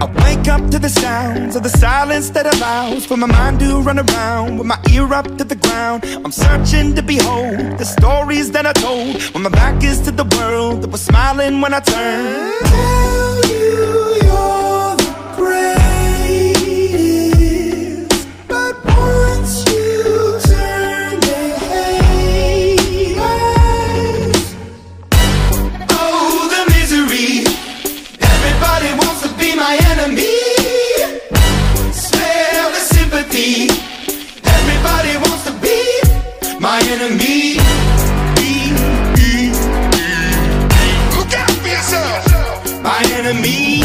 I wake up to the sounds of the silence that allows for my mind to run around, with my ear up to the ground. I'm searching to behold the stories that I told when my back is to the world that was smiling when I turned. Tell you you're the greatest, but once you turn, they hate us. Oh, the misery. Everybody wants to be my enemy. Spare the sympathy. Everybody wants to be my enemy. Look out for yourself. My enemy.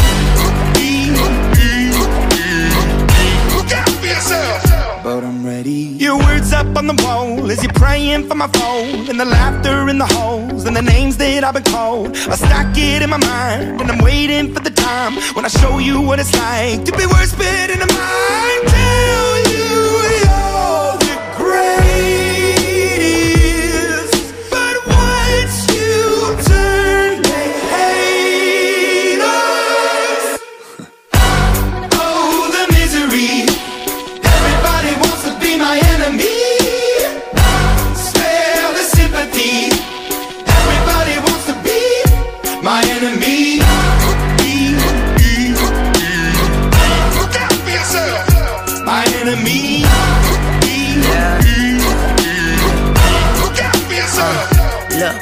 Look out for yourself. But I'm ready. Your words up on the wall as you're praying for my phone, and the laughter in the holes and the names that I've been called. I stack it in my mind and I'm waiting for the time when I show you what it's like to be worse fit in the mind. Tell you you're the greatest, but once you turn, they hate us. Oh, the misery. Everybody wants to be my enemy. Spare the sympathy. Everybody wants to be my enemy. Look out for yourself. My enemy. Look out for yourself. Look,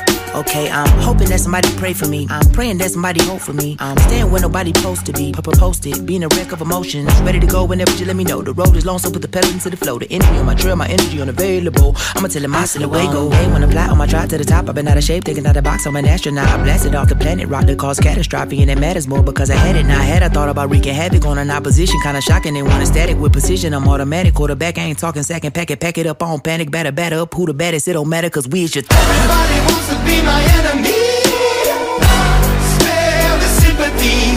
okay, I'm hoping that somebody pray for me. I'm praying that somebody hope for me. I'm staying where nobody supposed to be. Papa posted, being a wreck of emotions. Ready to go whenever you let me know. The road is long, so put the pedal into the flow. The energy on my trail, my energy unavailable. I'ma tell him I still away go. Hey, when I fly on my drive to the top, I've been out of shape, taking out of box, I'm an astronaut. I blasted off the planet, rock that caused catastrophe, and it matters more because I had it. Now I had, I thought about wreaking havoc on an opposition. Kinda shocking, they want a static with precision. I'm automatic, quarterback, I ain't talking second packet. Pack it up, I don't panic, batter up. Who the baddest, it don't matter, cause we is your everybody wants to be my enemy. Spare the sympathy.